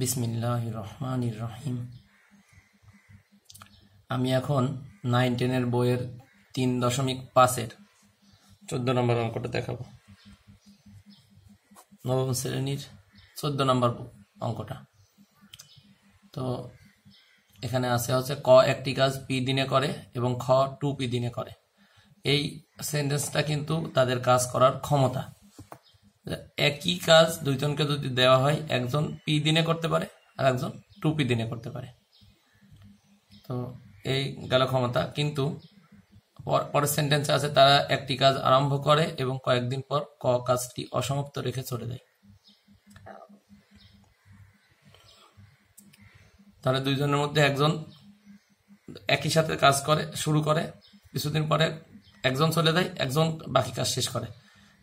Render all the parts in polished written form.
बिस्मिल्लाहिर्रहमानिर्रहीम आमी एखन 9-10 एर बोइएर 3.5 एर 14 नम्बर अंकटा देखाबो। नवम श्रेणीर 14 नम्बर अंकटा तो एखाने आछे होच्छे क एकटी काज पी दिने करे एबं ख 2p दिने करे। एई सेंटेंसटा किन्तु तादेर काज करार क्षमता एक ही काज दुइजन के यदि देवा हय एकजन पी दिने करते पारे आर एकजन 2p दिने करते पारे। तो एई गेल क्षमता किन्तु পরের সেন্টেন্সে আছে তারা একটি কাজ আরম্ভ করে এবং কয়েকদিন পর ক কাজটি অসমাপ্ত রেখে চলে যায়। তারা দুইজনের মধ্যে একজন একই সাথে কাজ করে শুরু করে কিছুদিন পরে একজন চলে যায় একজন বাকি কাজ শেষ করে।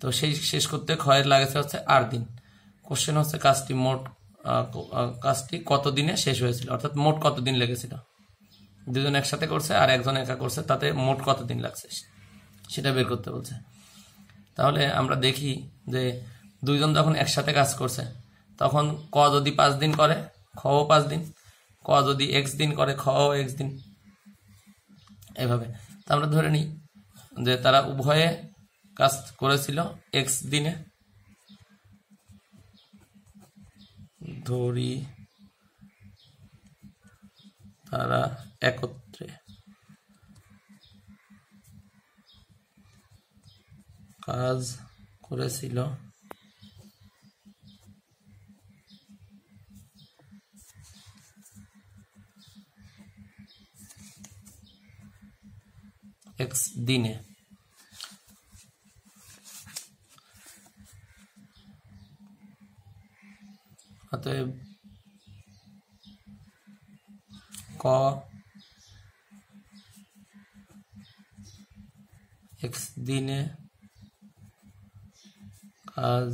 তো সেই শেষ করতে খয়ের লাগেছে হচ্ছে 8 দিন। কোশ্চেন হচ্ছে কাজটি কত দিনে শেষ হয়েছিল অর্থাৎ মোট কত দিন লেগেছিল। দুজন একসাথে করছে আর একজন একা করছে তাতে মোট কত দিন লাগছে সেটা বের করতে বলছে। তাহলে আমরা দেখি যে দুইজন যখন একসাথে কাজ করছে তখন ক যদি 5 দিন করে খ ও 5 দিন, ক যদি x দিন করে খ ও x দিন, এভাবে। তো আমরা ধরে নিই যে তারা উভয়ে কাজ করেছিল x দিনে, ধরি তারা একত্রে কাজ করেছিল x দিনে। অতএব ক x দিনে কাজ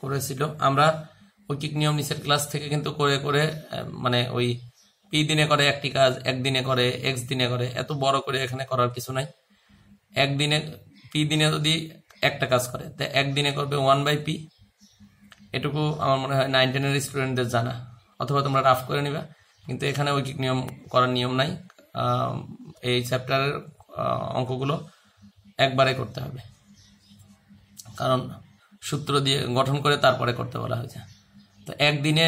করেছিল। আমরা ঐকিক নিয়ম নিচের ক্লাস থেকে কিন্তু করে করে মানে ওই p দিনে করে একটি কাজ, এক দিনে করে, x দিনে করে, এত বড় করে এখানে করার কিছু নাই। এক দিনে p দিনে যদি একটা কাজ করে তাই এক দিনে করবে 1/p। এটুকু আমার মনে হয় 9-10 এর স্টুডেন্টদের জানা, অথবা তোমরা রাফ করে নিবা। কিন্তু এখানে ঐকিক নিয়ম করার নিয়ম নাই, এই চ্যাপ্টারের অঙ্কগুলো একবারে করতে হবে কারণ সূত্র দিয়ে গঠন করে তারপরে করতে বলা হয়েছে। তো একদিনে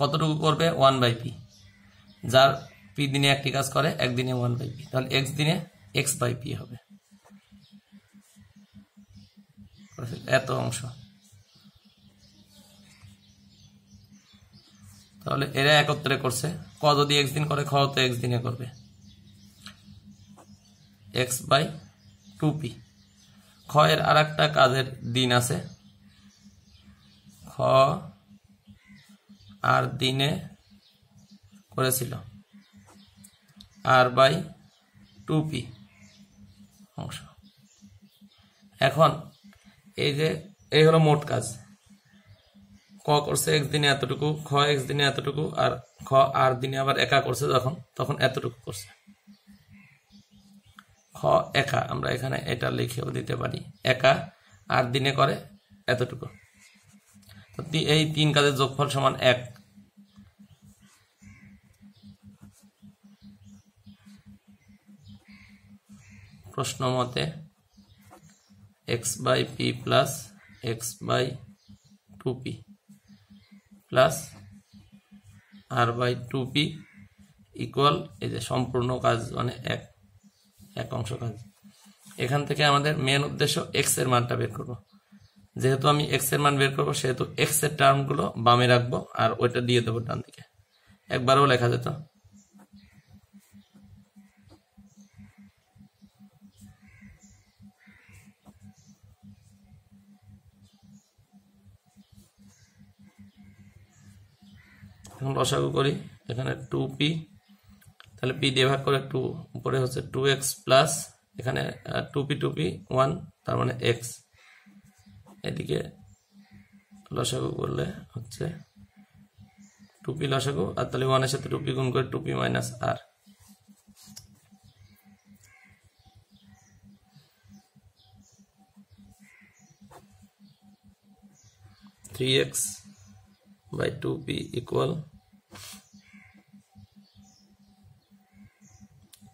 কতটুকু করবে 1/p, যার p দিনে একটি কাজ করে একদিনে 1/p, তাহলে x দিনে x/p হবে এত অংশ। তাহলে এরা একত্রে করছে, ক যদি x দিন করে খ তো x দিনে করবে x/2p। খ এর আরেকটা কাজের দিন আছে, খ আর দিনে করেছিল r/2p অংশ। এখন এই যে এই হলো মোট কাজ, ক করছে x দিনে এতটুকু, খ x দিনে এতটুকু, আর খ আর দিনে আবার একা করছে যখন তখন এতটুকু করছে। খ একা আমরা এখানে এটা লিখেও দিতে পারি, একা আর দিনে করে এতটুকু। তো এই তিন কাজের যোগফল সমান 1। প্রশ্ন মতে x/p + x/2p + r/2p ইকুয়াল এই যে সম্পূর্ণ কাজ মানে এক অংশ কাজ। এখান থেকে আমাদের মেন উদ্দেশ্য x এর মানটা বের করব। যেহেতু আমি x এর মান বের করব সেহেতু x এর টার্মগুলো বামে রাখবো আর ওইটা দিয়ে দেবো ডান দিকে। একবারও লেখা যেত লসাগু করি, এখানে 2p তাহলে p দিয়ে ভাগ করে 2, উপরে হচ্ছে 2x প্লাস এখানে 2p 1 তার মানে x, এদিকে লসাগু করলে হচ্ছে 2p লসাগু আর তাহলে 1 এর সাথে 2p গুণ করে 2p - r। 3x/2p equal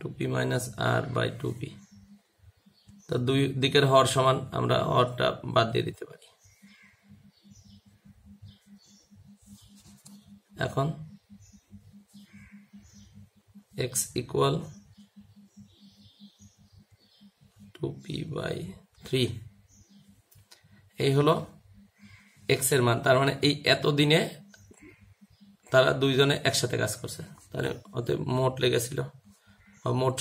2p - r/2p। तो দুই দিকের হর সমান, আমরা হরটা বাদ দিয়ে দিতে পারি। এখন x ইকুয়াল 2p/3, এই হলো x এর মান। তার মানে এই এত দিনে তারা দুইজনে একসাথে কাজ করছে, তাহলে ওতে মোট লেগেছিল বা মোট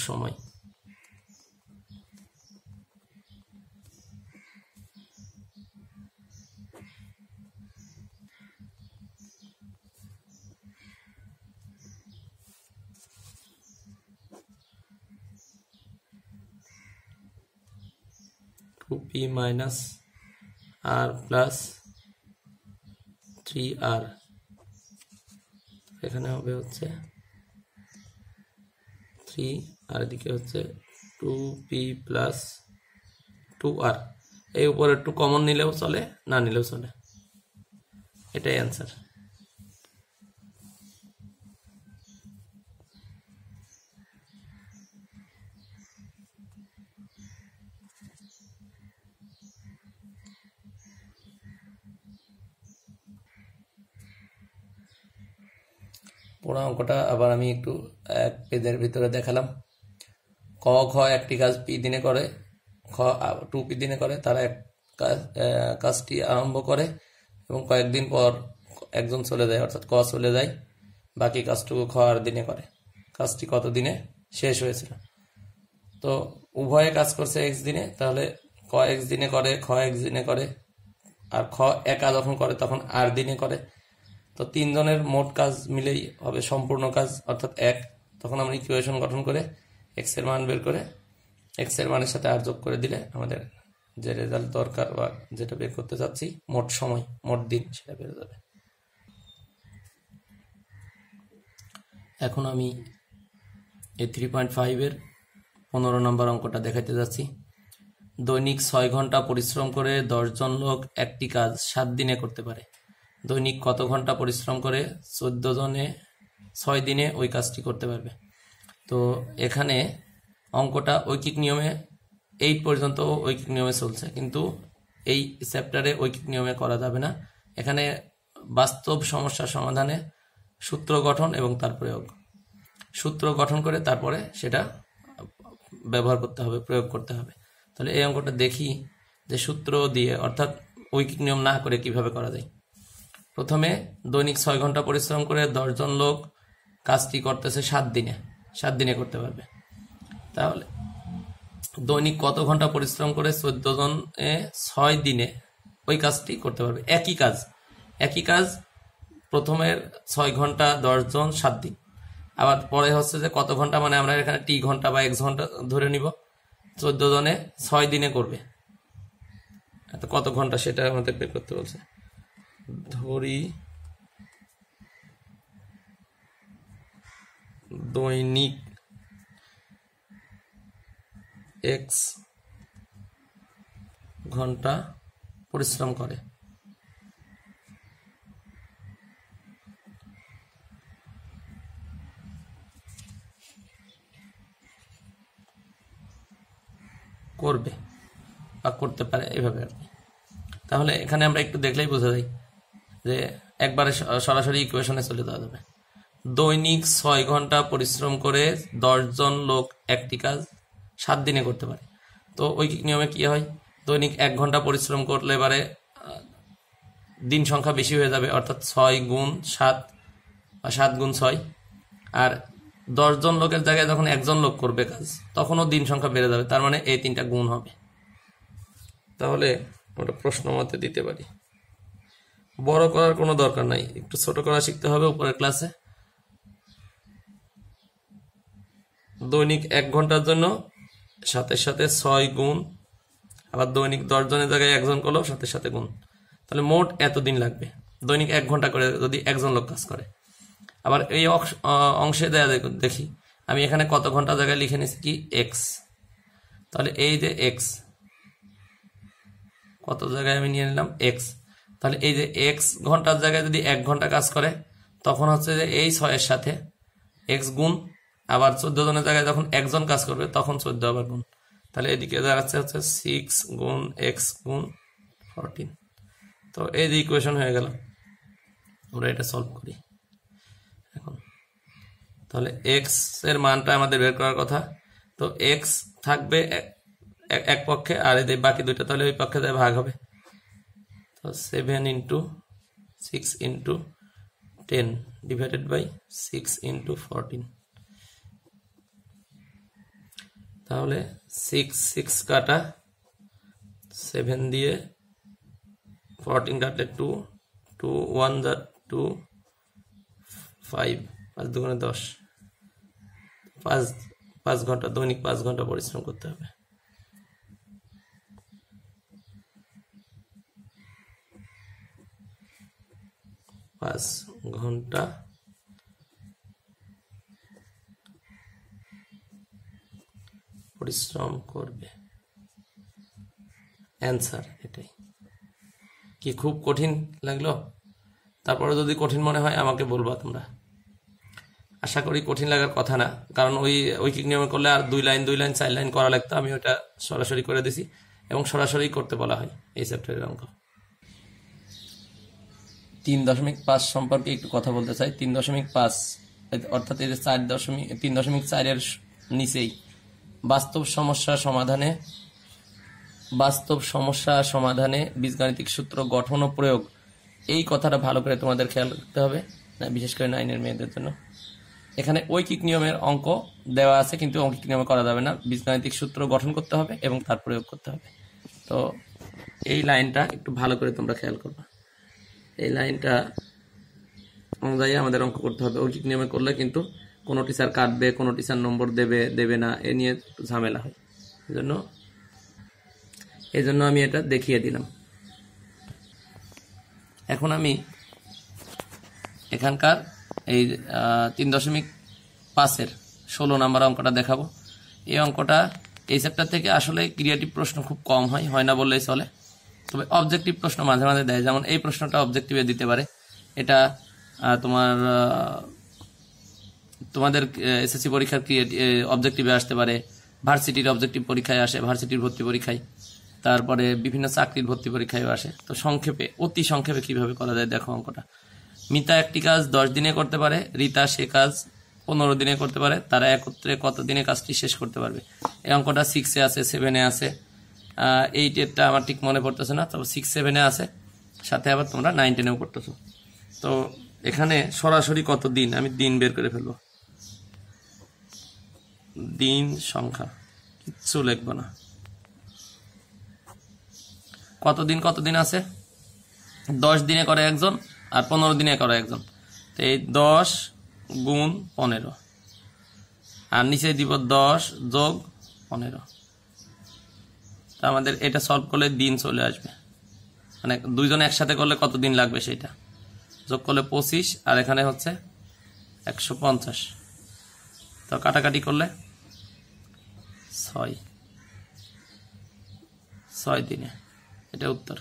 সময়।2p - r + 3r এখানে হবে হচ্ছে 3 আর এদিকে হচ্ছে 2p + 2r। এই উপরে একটু কমন নিলেও চলে, না নিলেও চলে, এটাই অ্যানসার। পুরো অঙ্কটা আবার আমি একটু এক পেজের ভিতরে দেখালাম। ক খ একটি কাজ পি দিনে করে, খ 2p দিনে করে, তারা এক কাজটি আরম্ভ করে এবং কয়েকদিন পর একজন চলে যায়, অর্থাৎ ক চলে যায়, বাকি কাজটুকু খ আর দিনে করে। কাজটি কত দিনে শেষ হয়েছিল? তো উভয়ে কাজ করছে x দিনে, তাহলে ক x দিনে করে, খ x দিনে করে, আর খ একা যখন করে তখন আর দিনে করে। তো তিনজনের মোট কাজ মিলেই হবে সম্পূর্ণ কাজ, অর্থাৎ 1। তখন আমরা ইকুয়েশন গঠন করে x এর মান বের করে x এর মানের সাথে আর যোগ করে দিলে আমাদের যে রেজাল্ট দরকার বা যেটা বের করতে চাচ্ছি মোট সময়, মোট দিন, সেটা বের হবে। এখন আমি এই 3.5 এর 15 নম্বর অঙ্কটা দেখাতে যাচ্ছি। দৈনিক 6 ঘন্টা পরিশ্রম করে 10 জন লোক একটি কাজ 7 দিনে করতে পারে। দৈনিক কত ঘন্টা পরিশ্রম করে 14 জনে 6 দিনে ওই কাজটি করতে পারবে? তো এখানে অঙ্কটা ঐকিক নিয়মে 8 পর্যন্ত ঐকিক নিয়মে চলছে, কিন্তু এই চ্যাপ্টারে ঐকিক নিয়মে করা যাবে না। এখানে বাস্তব সমস্যা সমাধানে সূত্র গঠন এবং তার প্রয়োগ, সূত্র গঠন করে তারপরে সেটা ব্যবহার করতে হবে, প্রয়োগ করতে হবে। তাহলে এই অঙ্কটা দেখি যে সূত্র দিয়ে, অর্থাৎ ঐকিক নিয়ম না করে কিভাবে করা যায়। প্রথমে দৈনিক 6 ঘন্টা পরিশ্রম করে 10 জন লোক কাজটি করতেছে 7 দিনে করতে পারবে। তাহলে দৈনিক কত ঘন্টা পরিশ্রম করে 14 জন 6 দিনে ওই কাজটি করতে পারবে? একই কাজ প্রথমের 6 ঘন্টা 10 জন 7 দিন। আবার পরে হচ্ছে যে কত ঘন্টা, মানে আমরা এখানে টি ঘন্টা বা 1 ঘন্টা ধরে নিব। 14 জনে 6 দিনে করবে, এত কত ঘন্টা সেটা আমাদের বের করতে বলছে। ধরি দৈনিক x ঘন্টা পরিশ্রম করে, করবে বা করতে পারে, এভাবে আর কি। তাহলে এখানে আমরা একটু দেখলেই বোঝা যায় যে একবারে সরাসরি ইকুয়েশনে চলে যাওয়া যাবে। দৈনিক 6 ঘন্টা পরিশ্রম করে 10 জন লোক একটি কাজ 7 দিনে করতে পারে। তো ঐকিক নিয়মে কি হয়, দৈনিক 1 ঘন্টা পরিশ্রম করলে এবারে দিন সংখ্যা বেশি হয়ে যাবে, অর্থাৎ 6 × 7 বা 7 × 6। আর 10 জন লোকের জায়গায় যখন একজন লোক করবে কাজ, তখনও দিন সংখ্যা বেড়ে যাবে, তার মানে এই তিনটা গুণ হবে। তাহলে আমরা প্রশ্ন মতে দিতে পারি, বড় করার কোনো দরকার নাই, একটু ছোট করা শিখতে হবে উপরের ক্লাসে। দৈনিক 1 ঘন্টার জন্য সাথে সাথে 6 গুণ, আবার দৈনিক 10 জনের জায়গায় একজন করলেও সাথে সাথে গুণ, তাহলে মোট এত দিন লাগবে দৈনিক 1 ঘন্টা করে যদি একজন লোক কাজ করে। আবার এই অংশে দেয়া দেখি, আমি এখানে কত ঘন্টা জায়গায় লিখে নিয়েছি কি এক্স, তাহলে এই যে এক্স কত জায়গায় আমি নিয়ে নিলাম এক্স, তাহলে এই যে x ঘন্টার জায়গায় যদি 1 ঘন্টা কাজ করে তখন হচ্ছে যে এই 6 এর সাথে x গুণ আবার 14 জনের জায়গায় যখন একজন কাজ করবে তখন 14 আবার গুণ তাহলে এদিকে দাঁড়াচ্ছে হচ্ছে 6 গুণ x গুণ 14 তো এই যে ইকুয়েশন হয়ে গেল আমরা এটা সলভ করি এখন তাহলে x এর মানটা আমাদের বের করার কথা তো x থাকবে এক পক্ষে আর এই বাকি দুটো তাহলে ওই পক্ষে যায় ভাগ হবে 7 into 6 into 10 divided by 6 into 14 ताहले 6 6 काटा 7 दिए 14 काटले 2 2 1 जा 2 5 5 दुगुने 10 5 घंटा दैनिक 5 घंटा परिश्रम करते हैं पास घंटा परिश्रम करबे आंसर এটাই কি খুব কঠিন লাগলো তারপরে যদি কঠিন মনে হয় আমাকে বলবা তোমরা আশা করি কঠিন লাগার কথা না কারণ ওই কি নিয়মে করলে আর দুই লাইন চার লাইন করা লাগতো আমি ওটা সরাসরি করে দিয়েছি এবং সরাসরি করতে বলা হয় এই চ্যাপ্টারের অঙ্ক 3.5 সম্পর্কে একটু কথা বলতে চাই 3.5 অর্থাৎ এর 3.4 এর নিচেই বাস্তব সমস্যা সমাধানে বীজগাণিতিক সূত্র গঠন ও প্রয়োগ এই কথাটা ভালো করে তোমাদের খেয়াল রাখতে হবে না বিশেষ করে 9 এর মেয়েদের জন্য এখানে ঐকিক নিয়মের অঙ্ক দেওয়া আছে কিন্তু ঐকিক নিয়মে করা যাবে না বীজগাণিতিক সূত্র গঠন করতে হবে এবং তার প্রয়োগ করতে হবে তো এই লাইনটা একটু ভালো করে তোমরা খেয়াল করবে এই লাইনটা অনুযায়ী আমাদের অঙ্ক করতে হবে ঐকিক নিয়মে করলে কিন্তু কোন টিচার কাটবে কোন টিচার নম্বর দেবে না এ নিয়ে একটু ঝামেলা হয় এজন্য আমি এটা দেখিয়ে দিলাম এখন আমি এখানকার এই 3.5 এর 16 নম্বর অঙ্কটা দেখাবো এই অঙ্কটা এই চ্যাপ্টার থেকে আসলে ক্রিয়েটিভ প্রশ্ন খুব কম হয় না বললেই চলে তবে অবজেক্টিভ প্রশ্ন মাঝে মাঝে দেয় যেমন এই প্রশ্নটা অবজেক্টিভে দিতে পারে এটা তোমাদের এসএসসি পরীক্ষার অবজেক্টিভে আসতে পারে ভার্সিটির অবজেক্টিভ পরীক্ষায় আসে ভার্সিটির ভর্তি পরীক্ষায় তারপরে বিভিন্ন চাকরির ভর্তি পরীক্ষায়ও আসে তো সংক্ষেপে অতি সংক্ষেপে কিভাবে করা যায় দেখো অঙ্কটা মিতা একটি কাজ 10 দিনে করতে পারে রিতা সে কাজ 15 দিনে করতে পারে তারা একত্রে কত দিনে কাজটি শেষ করতে পারবে এই অঙ্কটা 6 এ আছে 7 এ আছে 8 এরটা আমার ঠিক মনে পড়তেছে না তবে 6 7 এ আছে সাথে আবার তোমরা 9 10 এও করতেছো তো এখানে সরাসরি কত দিন আমি দিন বের করে ফেলবো দিন সংখ্যা কিছু লিখব না কত দিন আছে 10 দিনে করে একজন আর 15 দিনে করে একজন তো এই 10 গুণ 15 আর নিচে দিব 10 যোগ 15 আমাদের এটা সলভ করলে দিন চলে আসবে মানে দুইজন একসাথে করলে কত দিন লাগবে সেটা যোগ করলে 25 আর এখানে হচ্ছে 150 তো কাটাকাটি করলে 6 দিনে এটা উত্তর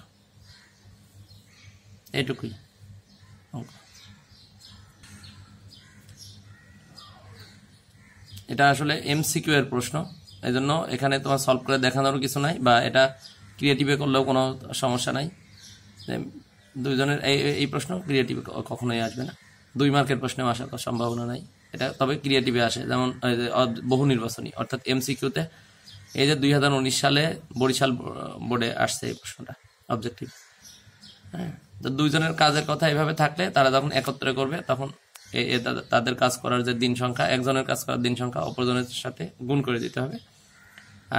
এটুকুই এটা আসলে এমসিকিউ এর প্রশ্ন এজন্য এখানে তোমার সলভ করে দেখানোর কিছু নাই বা এটা ক্রিয়েটিভে করলেও কোনো সমস্যা নাই দুইজনের এই প্রশ্ন ক্রিয়েটিভে কখনোই আসবে না 2 মার্কের প্রশ্নে আসার সম্ভাবনা নাই এটা তবে ক্রিয়েটিভে আসে যেমন বহু নির্বাচনী অর্থাৎ এমসিকিউ তে এই যে 2019 সালে বরিশাল বোর্ডে আসছে এই প্রশ্নটা অবজেক্টিভ হ্যাঁ তো দুইজনের কাজের কথা এইভাবে থাকলে তারা যখন একত্রে করবে তখন তাদের কাজ করার যে দিন সংখ্যা একজনের কাজ করার দিন সংখ্যা অপরজনের সাথে গুণ করে দিতে হবে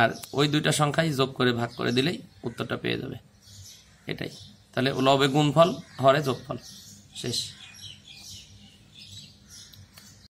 আর ওই দুইটা সংখ্যাই যোগ করে ভাগ করে দিলেই উত্তরটা পেয়ে যাবে এটাই তাহলে লবে গুণফল হরে যোগফল শেষ